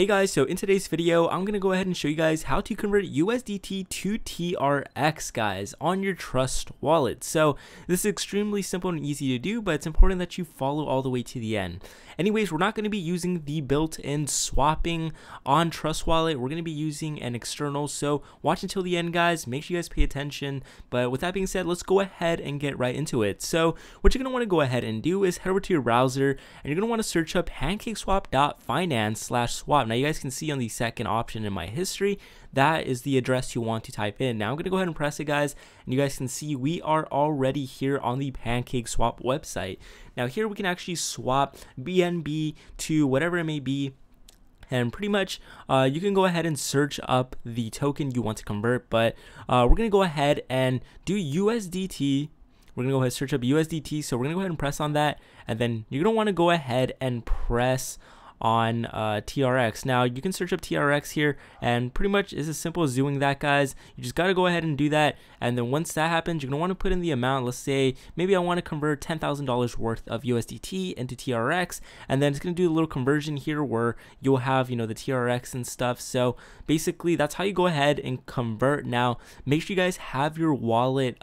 Hey guys, so in today's video, I'm going to go ahead and show you guys how to convert USDT to TRX, guys, on your Trust Wallet. So this is extremely simple and easy to do, but it's important that you follow all the way to the end. Anyways, we're not going to be using the built-in swapping on Trust Wallet. We're going to be using an external, so watch until the end, guys. Make sure you guys pay attention. But with that being said, let's go ahead and get right into it. So what you're going to want to go ahead and do is head over to your browser, and you're going to want to search up PancakeSwap.finance/swap. Now you guys can see on the second option in my history, that is the address you want to type in. Now I'm going to go ahead and press it, guys, and you guys can see we are already here on the PancakeSwap website. Now here we can actually swap BNB to whatever it may be. And pretty much you can go ahead and search up the token you want to convert, but we're going to go ahead and do USDT. We're going to go ahead and search up USDT. So we're going to go ahead and press on that. And then you're going to want to go ahead and press on TRX. Now you can search up TRX here, and pretty much it's as simple as doing that, guys. You just got to go ahead and do that, and then once that happens, you're gonna want to put in the amount. Let's say maybe I want to convert $10,000 worth of USDT into TRX, and then it's gonna do a little conversion here where you'll have, you know, the TRX and stuff. So basically that's how you go ahead and convert. Now make sure you guys have your wallet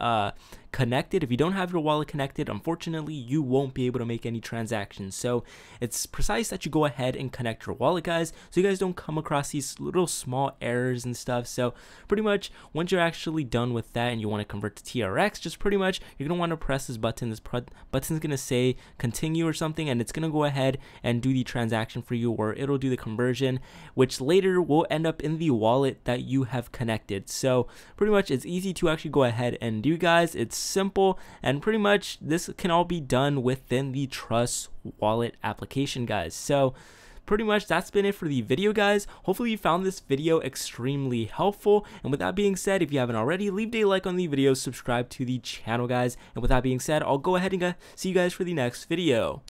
connected. If you don't have your wallet connected, unfortunately you won't be able to make any transactions, so it's precise that you go ahead and connect your wallet, guys, so you guys don't come across these little small errors and stuff. So pretty much once you're actually done with that and you want to convert to TRX, just pretty much you're gonna want to press this button. This button's gonna say continue or something, and it's gonna go ahead and do the transaction for you, or it'll do the conversion, which later will end up in the wallet that you have connected. So pretty much it's easy to actually go ahead and do, guys. It's simple, and pretty much this can all be done within the Trust Wallet application, guys. So pretty much that's been it for the video, guys. Hopefully you found this video extremely helpful, and with that being said, if you haven't already, leave a like on the video, subscribe to the channel, guys, and with that being said, I'll go ahead and see you guys for the next video.